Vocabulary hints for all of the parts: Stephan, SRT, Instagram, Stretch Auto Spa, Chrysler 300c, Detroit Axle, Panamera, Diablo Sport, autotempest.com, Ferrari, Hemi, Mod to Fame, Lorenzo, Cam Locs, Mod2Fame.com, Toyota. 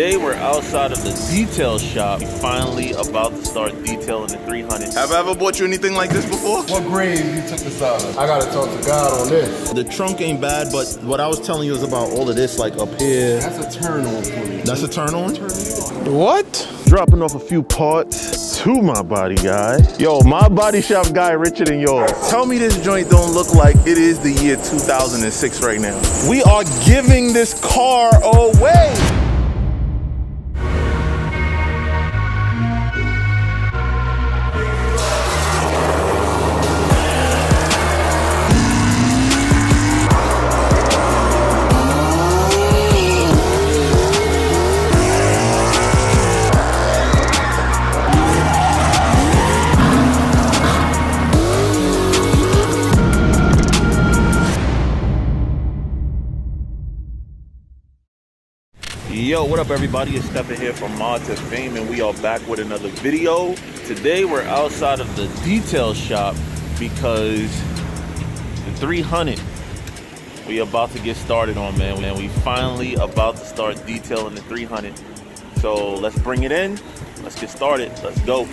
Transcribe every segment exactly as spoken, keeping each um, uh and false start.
Today we're outside of the detail shop. We're finally about to start detailing the three hundred. Have I ever bought you anything like this before? What grade you took this out of? I gotta talk to God on this. The trunk ain't bad, but what I was telling you is about all of this, like up here. That's a turn on for me. That's a turn on? What? Dropping off a few parts to my body guy. Yo, my body shop guy richer than yours. Tell me this joint don't look like it is the year two thousand six right now. We are giving this car away. Yo, what up everybody, it's Stephan here from Mod to Fame and we are back with another video. Today we're outside of the detail shop because the three hundred we about to get started on, man. And we finally about to start detailing the three hundred. So let's bring it in, let's get started, let's go.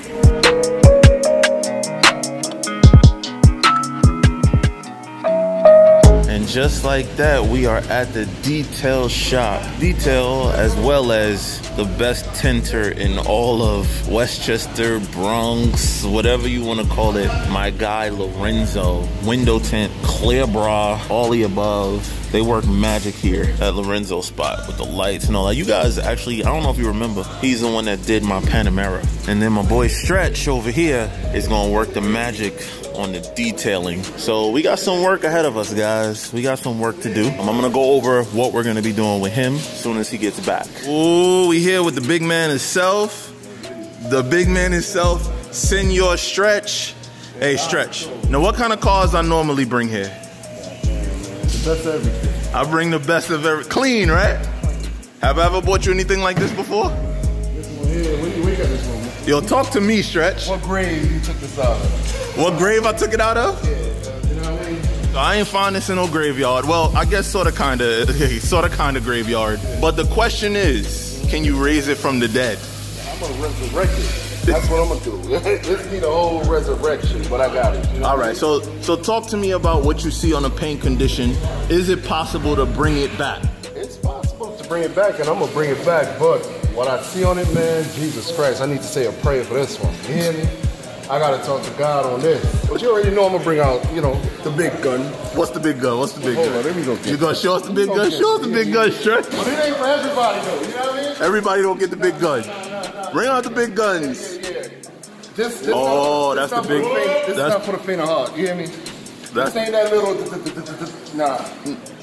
Just like that, we are at the detail shop. Detail as well as the best tinter in all of Westchester, Bronx, whatever you want to call it. My guy Lorenzo, window tint, clear bra, all the above. They work magic here at Lorenzo spot with the lights and all that. You guys actually, I don't know if you remember, he's the one that did my Panamera. And then my boy Stretch over here is gonna work the magic on the detailing. So we got some work ahead of us, guys. We got some work to do. I'm gonna go over what we're gonna be doing with him as soon as he gets back. Ooh, we here with the big man himself. The big man himself, Senor Stretch. Hey, Stretch. Now, what kind of cars I normally bring here? The best of everything. I bring the best of everything. Clean, right? Have I ever bought you anything like this before? This one here, where you, where you got this one? Yo, talk to me, Stretch. What grave you took this out of? What grave I took it out of? Yeah, you know what I mean? I ain't find this in no graveyard. Well, I guess sorta kinda, sorta kinda graveyard. Yeah. But the question is, can you raise it from the dead? Yeah, I'm gonna resurrect it. That's what I'm gonna do. This be the whole resurrection, but I got it. You know All right, I mean? so so talk to me about what you see on the paint condition. Is it possible to bring it back? It's possible to bring it back, and I'm gonna bring it back, but what I see on it, man, Jesus Christ, I need to say a prayer for this one. You hear me? I gotta talk to God on this. But you already know I'm gonna bring out, you know, the big gun. What's the big gun? What's the big well, hold gun? On, go you gonna show us the big gun? Show us the big gun, Stretch. But it ain't for everybody though, you know what I mean? Everybody don't get the big gun. Nah, nah, nah, nah. Bring out the big guns. Yeah, yeah, yeah. This, this oh, not, this that's the big faint, This that's, is not for the faint of heart, you hear me? This ain't that little, nah.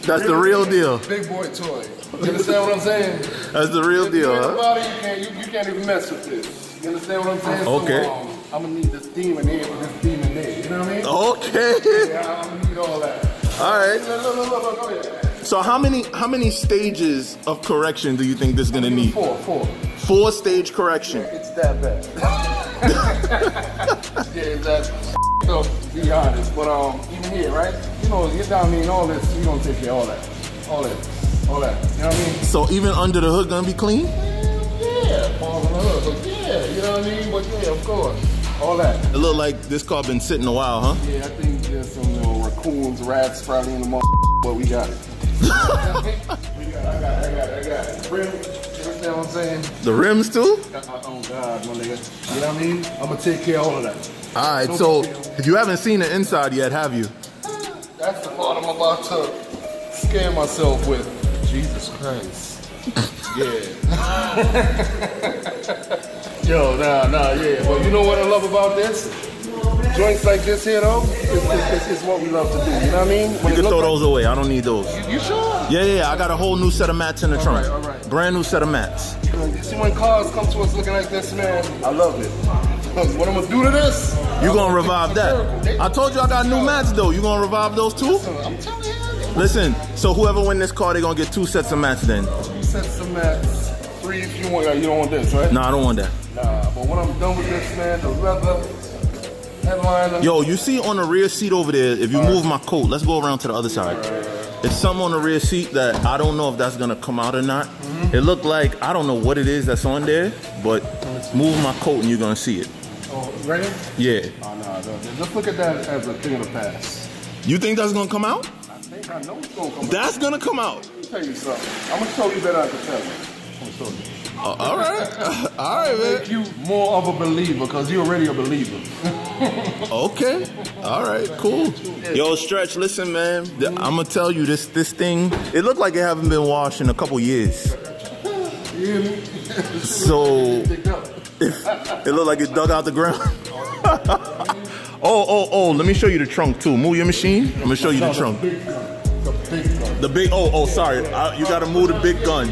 That's the real deal. Big boy toy. You understand what I'm saying? That's the real deal, huh? You can't even mess with this. You understand what I'm saying? Okay. I'm gonna need this demon here with this demon there. You know what I mean? Okay. Yeah, I'm gonna need all that. All right. Look, look, look, look, look, look, look. So how many how many stages of correction do you think this is gonna need? Four, four. Four stage correction. Yeah, it's that bad. Yeah, that's so be honest. But um, even here, right? You know, you know what I mean? All this, you gonna take care of all that, all that, all that. You know what I mean? So even under the hood gonna be clean? Yeah, under the hood. Yeah, you know what I mean? But yeah, of course. All that. It look like this car been sitting a while, huh? Yeah, I think there's some little raccoons, rats probably in the mall, but we got it. We got it, I got it, I got it, I got it. Rim, you understand what I'm saying? The rims too? Oh God, my nigga. You know what I mean? I'm gonna take care of all of that. All right, Don't so you haven't seen the inside yet, have you? That's the part I'm about to scare myself with. Jesus Christ. Yeah. Yo, nah, nah, yeah. Well, you know what I love about this? Joints like this here, though, is what we love to do. You know what I mean? When you can throw like those away. I don't need those. You, you sure? Yeah, yeah, I got a whole new set of mats in the all trunk. Right, all right. Brand new set of mats. See, when cars come to us looking like this, man, I love it. What I'm going to do to this? You're going to revive that. They, I told you I got new mats, though. You going to revive those, too? I'm telling you. Listen, so whoever wins this car, they're going to get two sets of mats, then. Two sets of mats. Three if you want. You don't want this, right? No, nah, I don't want that. Nah, but when I'm done with this, man, the leather, headliner. Yo, you see on the rear seat over there, if you all move right. my coat, let's go around to the other side. Right, right, right. It's something on the rear seat that I don't know if that's gonna come out or not. Mm-hmm. It looked like, I don't know what it is that's on there, but move my coat and you're gonna see it. Oh, right here? Yeah. Oh, no, just look at that as a thing of the past. You think that's gonna come out? I think I know it's gonna come out. That's gonna come out. Let me tell you something. I'm gonna show you that I can tell you. I'm gonna show you. Uh, all right, all right, man. Make you more of a believer, because you're already a believer. Okay, all right, cool. Yo, Stretch, listen, man. I'm gonna tell you this. This thing, it looked like it haven't been washed in a couple years. So it looked like it dug out the ground. oh, oh, oh! Let me show you the trunk too. Move your machine. I'm gonna show you the trunk. The big. Oh, oh, sorry. I, you gotta move the big gun.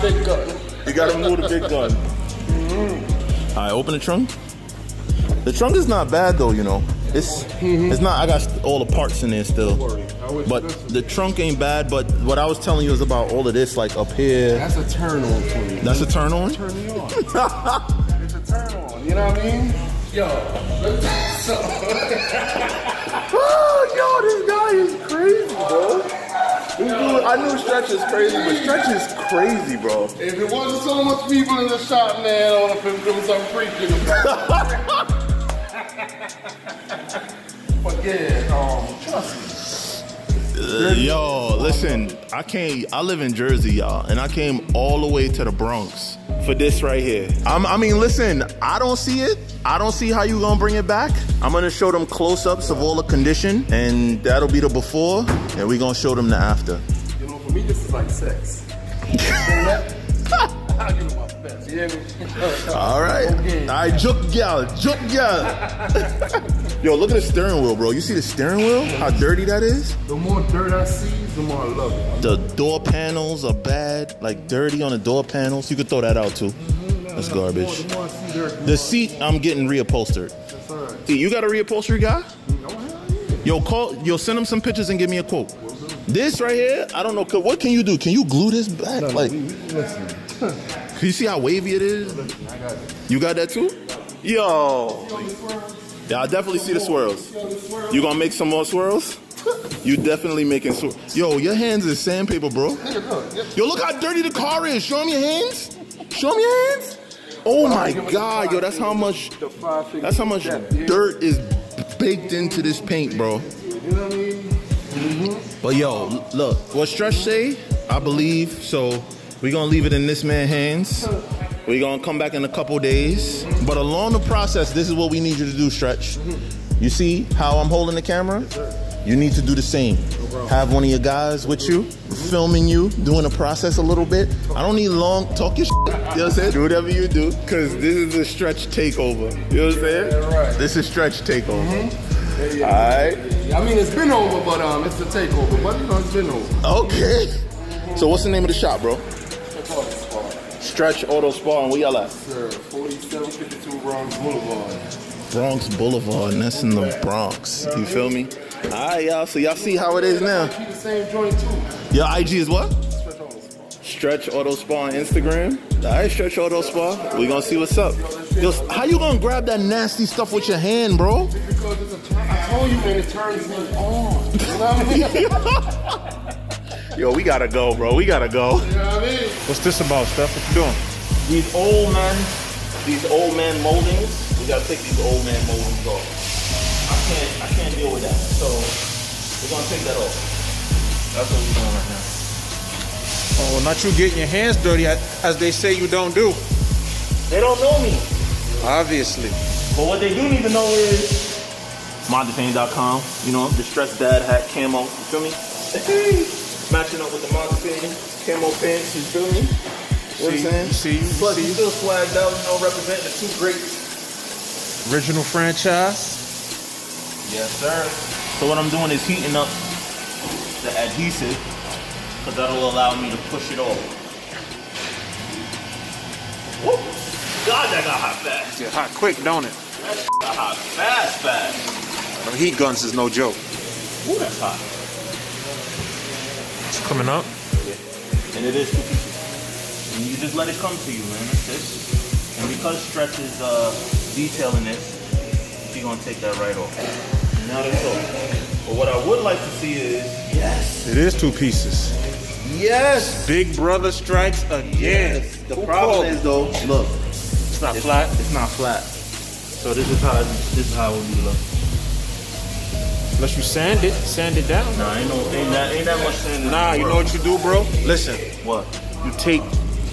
Big gun. You gotta move the big gun. All right, open the trunk. The trunk is not bad though, you know. It's mm-hmm. it's not. I got all the parts in there still, but the trunk ain't bad. But what I was telling you is about all of this, like up here. That's a turn on for you. That's a turn on. Turn me on. It's a turn on. You know what I mean? Yo, so. Oh, yo, this guy is crazy, bro. I knew Stretch is crazy, but Stretch is crazy, bro. If it wasn't so much people in the shop, man, I would have been doing something freaking about. But yeah, um, trust me. Uh, yo, listen, I came, I live in Jersey, y'all, and I came all the way to the Bronx for this right here. I'm, I mean, listen, I don't see it. I don't see how you gonna bring it back. I'm gonna show them close-ups of all the condition, and that'll be the before, and we're gonna show them the after. You know, for me, this is like sex. I'll give it my best, you hear me? All right. All right, juke y'all, juke y'all. Yo, look at the steering wheel, bro. You see the steering wheel? How dirty that is? The more dirt I see, the more I love it. The door panels are bad, like dirty on the door panels. You could throw that out, too. That's garbage. The seat, I'm getting reupholstered. That's all right. You got a reupholstery guy? Yo, call. Yo, send him some pictures and give me a quote. This right here, I don't know. What can you do? Can you glue this back? No, like, listen. Can you see how wavy it is? I got it. You got that too? Yo. Yeah, I definitely see the swirls. You gonna make some more swirls? You definitely making swirls. Yo, your hands is sandpaper, bro. Yo, look how dirty the car is. Show him your hands. Show him your hands. Oh my God, yo, that's how much, that's how much dirt is baked into this paint, bro. You know what I mean? Mm-hmm. But yo, look, what Stretch say, I believe, so we're gonna leave it in this man's hands. We're gonna come back in a couple days. But along the process, this is what we need you to do, Stretch. You see how I'm holding the camera? You need to do the same. Have one of your guys with you, filming you, doing the process a little bit. I don't need long, talk your shit, you know what I'm saying? Do whatever you do, because this is a Stretch takeover. You know what I'm saying? Yeah, right. This is Stretch takeover. Mm-hmm. Yeah, yeah, all right? Yeah. I mean, it's been over, but um, it's the takeover. But you know, it's been over. Okay. Mm-hmm. So what's the name of the shop, bro? Stretch Auto Spa. Stretch Auto Spa, and where y'all at? Sir, forty-seven fifty-two Bronx Boulevard. Bronx Boulevard, and that's in the Bronx. You feel me? All right, y'all. So y'all see how it is now. Your I G is what? Stretch Auto Spa. Stretch Auto Spa on Instagram. All right, Stretch Auto Spa. We gonna see what's up. Yo, how you gonna grab that nasty stuff with your hand, bro? Because it's a turn. I told you, man, it turns me on. You know what I mean? Yo, we gotta go, bro. We gotta go. You know what I mean? What's this about, Steph? What you doing? These old man, these old man moldings. We gotta take these old man moldings off. I can't, I can't deal with that. So we're gonna take that off. That's what we're doing right now. Oh, not you getting your hands dirty, as they say you don't do. They don't know me. Obviously. But what they do need to know is Mod to Fame dot com. You know, the Stretch Dad hat camo. You feel me? Matching up with the Mod to Fame camo pants. You feel me? You see, know what I'm saying? See you. But you still swagged out. You know, representing the two greats. Original franchise. Yes, sir. So what I'm doing is heating up the adhesive, because that'll allow me to push it off. Woo! God, that got hot fast. Yeah, hot quick, don't it? That got hot fast, fast. Them heat guns is no joke. Ooh, that's hot. It's coming up. Yeah. And it is two pieces. And you just let it come to you, man. That's it. And because Stretch is uh, detailing this, she's gonna take that right off. Now that's all. But what I would like to see is Yes. It is two pieces. Yes. Big brother strikes again. Yes. The problem is though, look. It's not it's, flat. It's not flat. So this is how it, this is how it will be look. Unless you sand it, sand it down. Nah, ain't no, ain't that, ain't that much sand. Nah, you know what you do, bro? Listen. What? You take,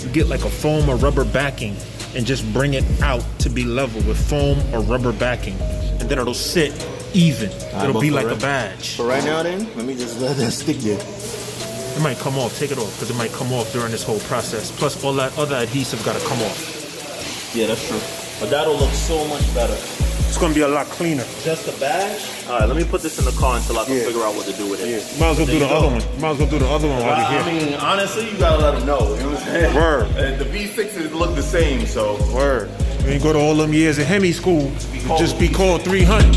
you get like a foam or rubber backing, and just bring it out to be level with foam or rubber backing, and then it'll sit even. Right, it'll be like right, a badge. But right now, then, let me just let that stick there. It might come off. Take it off, because it might come off during this whole process. Plus, all that other adhesive got to come off. Yeah, that's true. But that'll look so much better. It's gonna be a lot cleaner. Just a badge? All right, let me put this in the car until I can yeah. figure out what to do with it. Yeah. Might as well do the other one. Might as well do the other one while we're here. I mean, honestly, you gotta let them know. You know what I'm saying? Word. And the V sixes look the same, so. Word. You ain't go to all them years at Hemi school. Be just be called three hundred.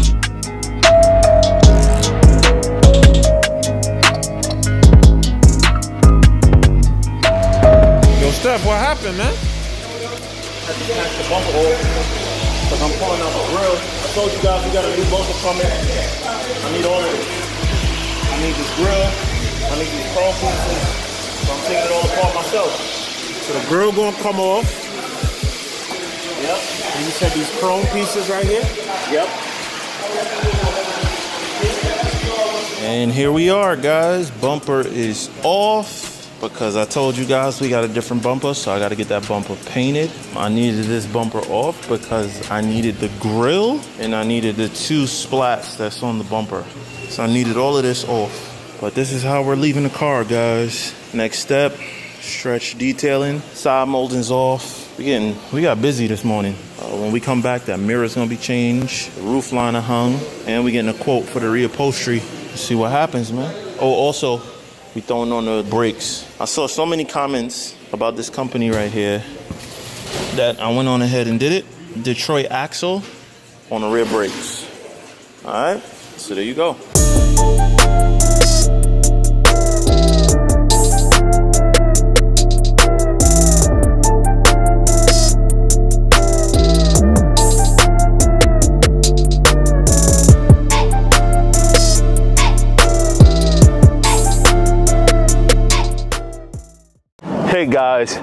Yo, Steph, what happened, man? I just knocked the bumper off. Cause I'm pulling out the grill. I told you guys we got a new bunker from it. I need all of it. I need this grill. I need these car pieces. So I'm taking it all apart myself. So the grill gonna come off. Yep. And you said these chrome pieces right here? Yep. And here we are, guys. Bumper is off. Because I told you guys we got a different bumper, so I got to get that bumper painted. I needed this bumper off because I needed the grill and I needed the two splats that's on the bumper. So I needed all of this off. But this is how we're leaving the car, guys. Next step, stretch detailing. Side molding's off. We getting, we got busy this morning. Uh, when we come back, that mirror's gonna be changed. The roof liner hung, and we getting a quote for the reupholstery. Let's see what happens, man. Oh, also, we throwing on the brakes. I saw so many comments about this company right here that I went on ahead and did it. Detroit Axle on the rear brakes. All right, so there you go. Hey guys,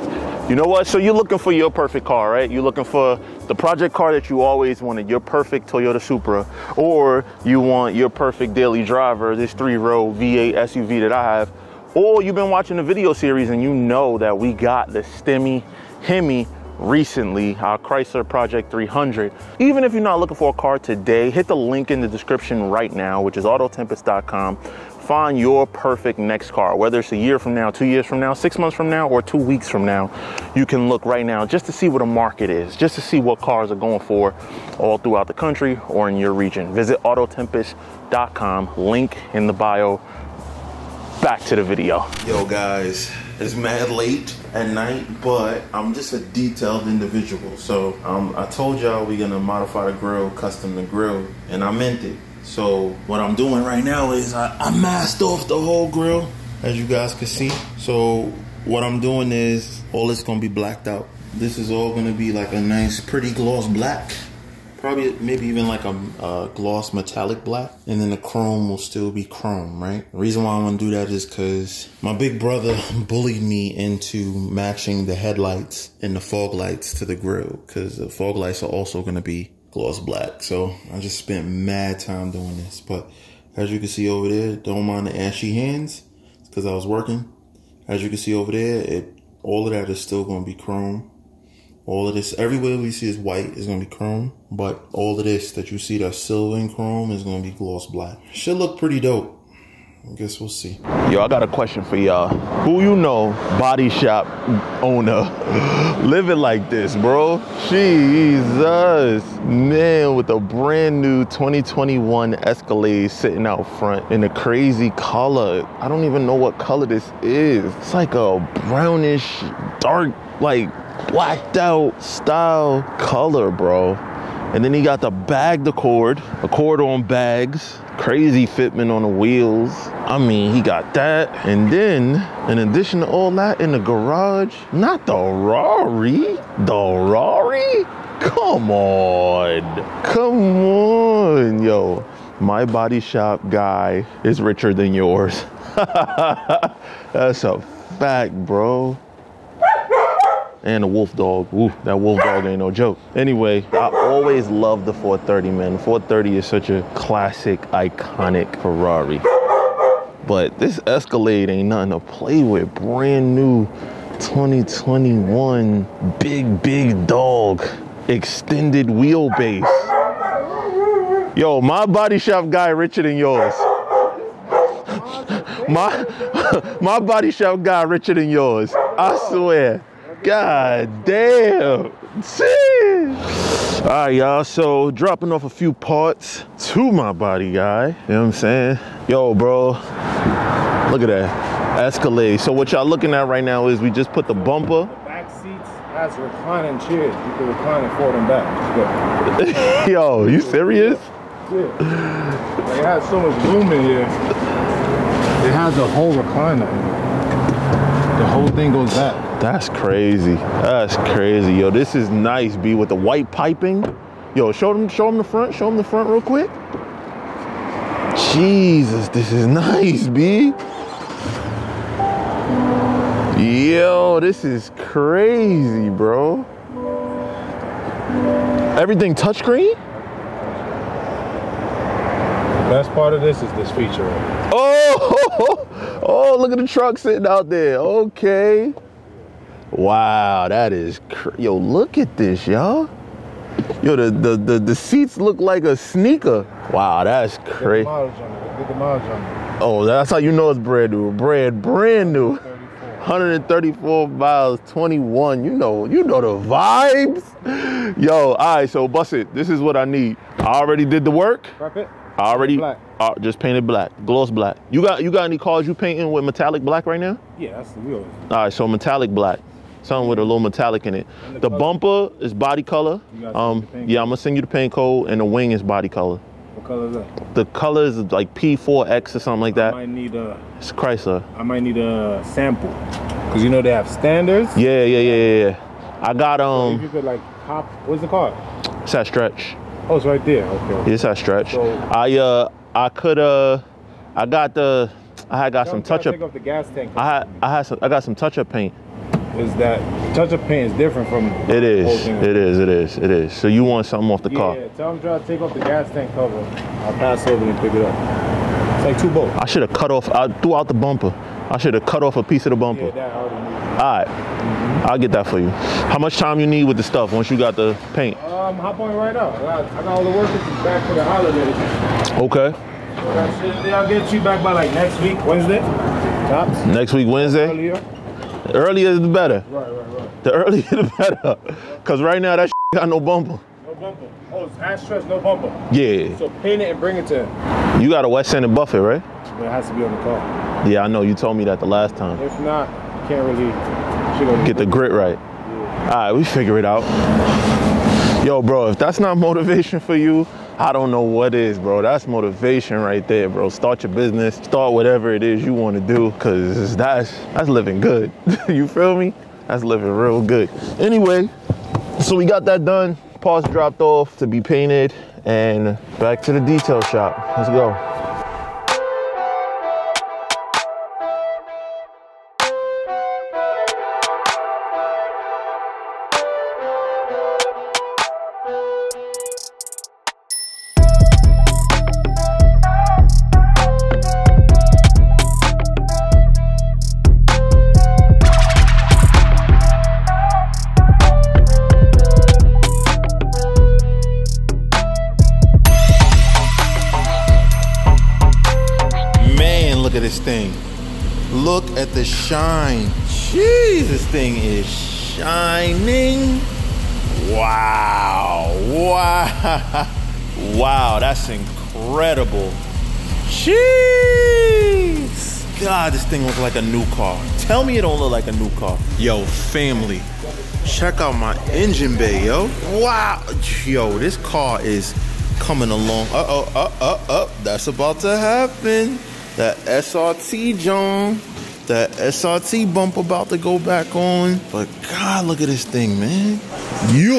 you know what? So you're looking for your perfect car, right? You're looking for the project car that you always wanted, your perfect Toyota Supra, or you want your perfect daily driver, this three-row V eight S U V that I have, or you've been watching the video series and you know that we got the Stemmy Hemi recently, our Chrysler Project three hundred. Even if you're not looking for a car today, hit the link in the description right now, which is auto tempest dot com. Find your perfect next car, whether it's a year from now, two years from now, six months from now, or two weeks from now. You can look right now just to see what the market is, just to see what cars are going for all throughout the country or in your region. Visit auto tempest dot com, link in the bio. Back to the video. Yo guys, it's mad late at night, but I'm just a detailed individual. So um, I told y'all we're gonna modify the grill, custom the grill, and I meant it. So what I'm doing right now is I, I masked off the whole grill, as you guys can see. So what I'm doing is all it's gonna be blacked out. This is all gonna be like a nice pretty gloss black, probably maybe even like a, a gloss metallic black, and then the chrome will still be chrome, right? The reason why I wanna do that is cause my big brother bullied me into matching the headlights and the fog lights to the grill, cause the fog lights are also gonna be gloss black. So I just spent mad time doing this, but as you can see over there, don't mind the ashy hands, it's because I was working. As you can see over there, it all of that is still going to be chrome. All of this, everywhere we see is white, is going to be chrome, but all of this that you see that's silver and chrome is going to be gloss black. Should look pretty dope. I guess we'll see. Yo, I got a question for y'all. Who you know, body shop owner, living like this, bro? Jesus, man, with a brand new twenty twenty-one Escalade sitting out front in a crazy color. I don't even know what color this is. It's like a brownish, dark, like blacked out style color, bro. And then he got the bag, the cord, a cord on bags, crazy fitment on the wheels. I mean, he got that. And then, in addition to all that, in the garage, not the Rari, the Rari? Come on, come on, yo. My body shop guy is richer than yours. That's a fact, bro. And the wolf dog. Ooh, that wolf dog ain't no joke. Anyway, I always loved the four thirty, man. The four thirty is such a classic, iconic Ferrari. But this Escalade ain't nothing to play with. Brand new twenty twenty-one big, big dog extended wheelbase. Yo, my body shop guy richer than yours. my, my body shop guy richer than yours. I swear. God damn. All right, y'all, so dropping off a few parts to my body guy, you know what I'm saying? Yo, bro, look at that Escalade. So what y'all looking at right now is we just put the bumper. The back seats has reclining chairs. You can recline it forward and back. It's good. Yo, you serious? Yeah. Like, it has so much room in here. It has a whole recliner in here. The whole thing goes back. That's crazy. That's crazy. Yo, this is nice, B, with the white piping. Yo, show them, show them the front. Show them the front real quick. Jesus, this is nice, B. Yo, this is crazy, bro. Everything touchscreen? The best part of this is this feature. Oh! Oh, look at the truck sitting out there. Okay. Wow, that is cr- yo, look at this, y'all. Yo, the, the the the seats look like a sneaker. Wow, that's crazy. Oh, that's how you know it's brand new. Brand brand new. one hundred thirty-four miles, twenty-one. You know, you know the vibes. Yo, all right, so bust it. This is what I need. I already did the work. Prep it. I already black. Uh, just painted black, gloss black. You got you got any cars you painting with metallic black right now? Yeah, that's the wheel. All right, so metallic black, something with a little metallic in it. And the the bumper is body color. Um, yeah, I'm gonna send you the paint code, and the wing is body color. What color is that? The color is like P four X or something like that. I might need a. It's Chrysler. I might need a sample, cause you know they have standards. Yeah, yeah, yeah, yeah. yeah. I got um. So if you could like pop. What's the car? It's that Stretch. Oh, it's right there. Okay. It's that Stretch. So, I uh I could uh I got the I had got some touch up. The gas tank I had I had some I got some touch up paint. Is that touch up paint is different from it is whole thing it is it is it is. So you want something off the yeah, car? Yeah. Tell him try to take off the gas tank cover. I'll pass over and pick it up. It's like two bolts. I should have cut off. I threw out the bumper. I should have cut off a piece of the bumper. Yeah, that I already knew. All right. Mm-hmm. I'll get that for you. How much time you need with the stuff once you got the paint? Um, hop on right up. I got, I got all the work back for the holidays. Okay. So that's it. I'll get you back by like next week, Wednesday. Tops. Next week, Wednesday. Earlier. The earlier the better. Right, right, right. The earlier the better. Because right now that got no bumper. No bumper. Oh, it's high stress, no bumper. Yeah. So paint it and bring it to him. You got a wet sand and buff it, right? But it has to be on the car. Yeah, I know. You told me that the last time. If not, you can't really you get the grit right. Yeah. All right, we figure it out. Yo, bro, if that's not motivation for you, I don't know what is, bro. That's motivation right there, bro. Start your business. Start whatever it is you want to do, because that's, that's living good. You feel me? That's living real good. Anyway, so we got that done. Parts dropped off to be painted, and back to the detail shop. Let's go. The shine. Jeez, this thing is shining. Wow. Wow. Wow, that's incredible. Jeez. God, this thing looks like a new car. Tell me it don't look like a new car. Yo, family, check out my engine bay, yo. Wow. Yo, this car is coming along. Uh-oh, uh-oh, uh-oh. That's about to happen. That S R T, John. That S R T bump about to go back on. But God, look at this thing, man. Yurt.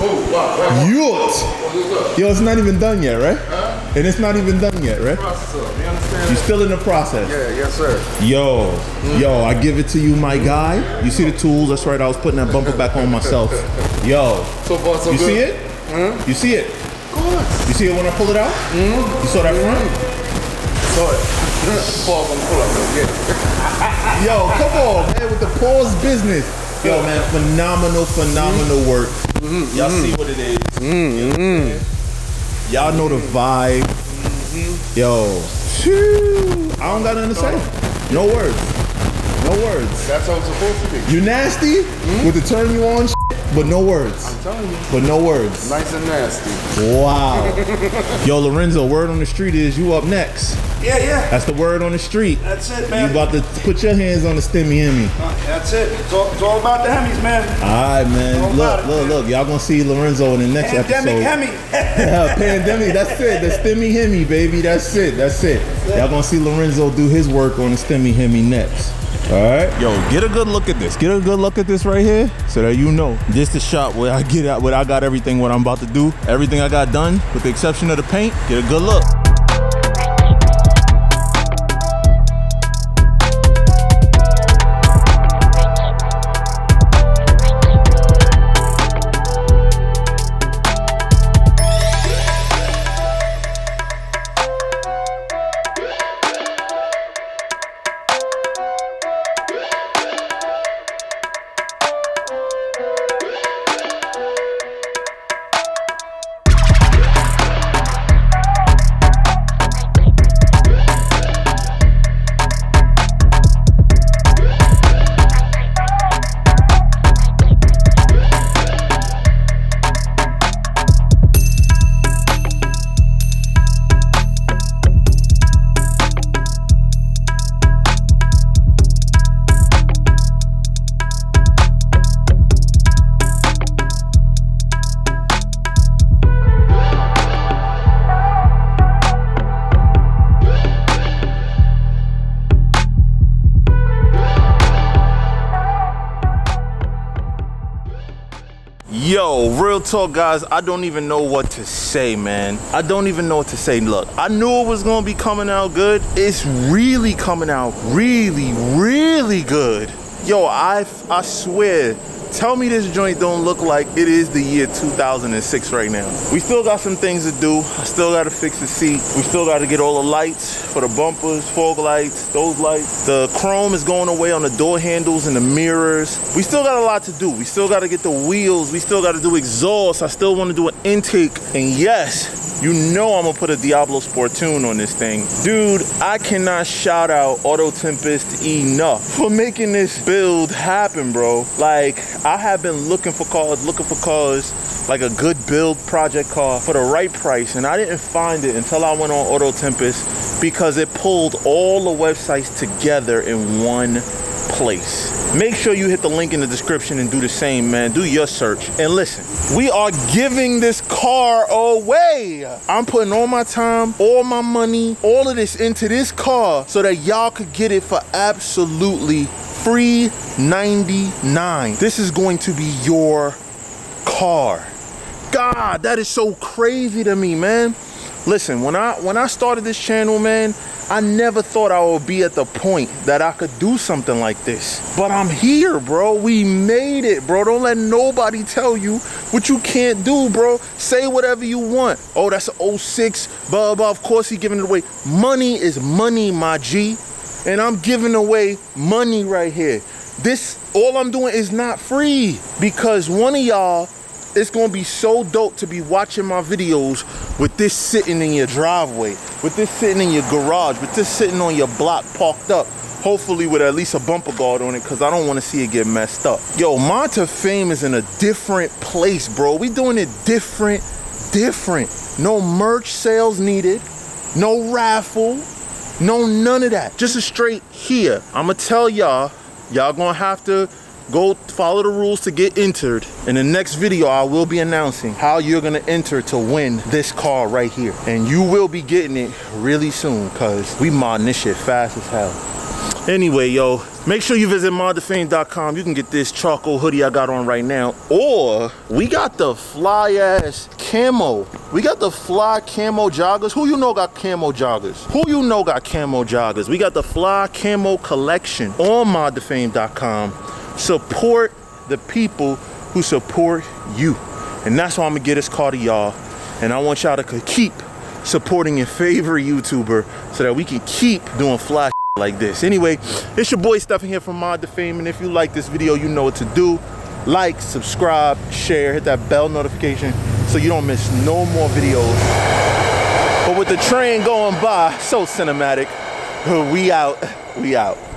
Oh, wow, wow. Yurt. Yo, it's not even done yet, right? Huh? And it's not even done yet, right? Process up, you understand? You're still in the process. Yeah, yes, sir. Yo, mm. yo, I give it to you, my guy. You see the tools? That's right, I was putting that bumper back on myself. Yo, so far, so you good. See it? Mm. You see it? Of course. You see it when I pull it out? Mm. You saw that front? Mm. Saw it. Pause on the pull up, yeah. Yo, come on, man, with the pause business. Yo, yo, man, phenomenal, phenomenal mm. work. Mm-hmm. Y'all mm. see what it is. Mm-hmm. You know, y'all know the vibe. Mm-hmm. Yo, shoo, I don't got nothing to say. No words. No words. That's how it's supposed to be. You nasty mm-hmm. with the turn you on, but no words. I'm telling you. But no words. Nice and nasty. Wow. Yo, Lorenzo, word on the street is you up next. Yeah, yeah. That's the word on the street. That's it, man. You about to put your hands on the stemmy Hemi. Uh, that's it. It's all, it's all about the Hemis, man. All right, man. Look, it, look, man. look. Y'all gonna see Lorenzo in the next Pandemic episode. Pandemic Hemi. Yeah, Pandemic. That's it. The stemmy Hemi, baby. That's it. That's it. it. Y'all gonna see Lorenzo do his work on the stemmy Hemi next. All right. Yo, get a good look at this. Get a good look at this right here, so that you know this the shop where I get out, where I got everything, what I'm about to do, everything I got done, with the exception of the paint. Get a good look. Yo, real talk, guys, I don't even know what to say, man. I don't even know what to say. Look, I knew it was gonna be coming out good. It's really coming out really, really good. Yo, I, I swear, tell me this joint don't look like it is the year two thousand six right now. We still got some things to do. I still gotta fix the seat. We still gotta get all the lights for the bumpers, fog lights, those lights. The chrome is going away on the door handles and the mirrors. We still got a lot to do. We still gotta get the wheels. We still gotta do exhaust. I still wanna do an intake. And yes, you know I'm gonna put a Diablo Sport tune on this thing. Dude, I cannot shout out Auto Tempest enough for making this build happen, bro. Like, I have been looking for cars, looking for cars, like a good build project car for the right price, and I didn't find it until I went on Auto Tempest because it pulled all the websites together in one place. Make sure you hit the link in the description and do the same, man. Do your search. And listen, we are giving this car away. I'm putting all my time, all my money, all of this into this car so that y'all could get it for absolutely free ninety-nine. This is going to be your car. God, that is so crazy to me, man. Listen, when I when I started this channel, man, I never thought I would be at the point that I could do something like this. But I'm here, bro. We made it, bro. Don't let nobody tell you what you can't do, bro. Say whatever you want. Oh, that's an oh six, blah, blah. Of course, he's giving it away. Money is money, my G. And I'm giving away money right here. This, all I'm doing is not free, because one of y'all, it's gonna be so dope to be watching my videos with this sitting in your driveway, with this sitting in your garage, with this sitting on your block parked up, hopefully with at least a bumper guard on it, because I don't want to see it get messed up. Yo, Mod to Fame is in a different place, bro. We doing it different, different. No merch sales needed, no raffle, no none of that. Just a straight here. I'ma tell y'all, y'all gonna have to go follow the rules to get entered. In the next video, I will be announcing how you're gonna enter to win this car right here. And you will be getting it really soon, cause we modding this shit fast as hell. Anyway, yo, make sure you visit Mod to Fame dot com. You can get this charcoal hoodie I got on right now. Or we got the fly ass camo. We got the fly camo joggers. Who you know got camo joggers? Who you know got camo joggers? We got the fly camo collection on Mod to Fame dot com. Support the people who support you. And that's why I'm gonna get this car to y'all. And I want y'all to keep supporting your favorite YouTuber so that we can keep doing fly like this. Anyway, it's your boy Stephan here from Mod to Fame, and if you like this video, you know what to do. Like, subscribe, share, hit that bell notification so you don't miss no more videos. But with the train going by, so cinematic, we out, we out.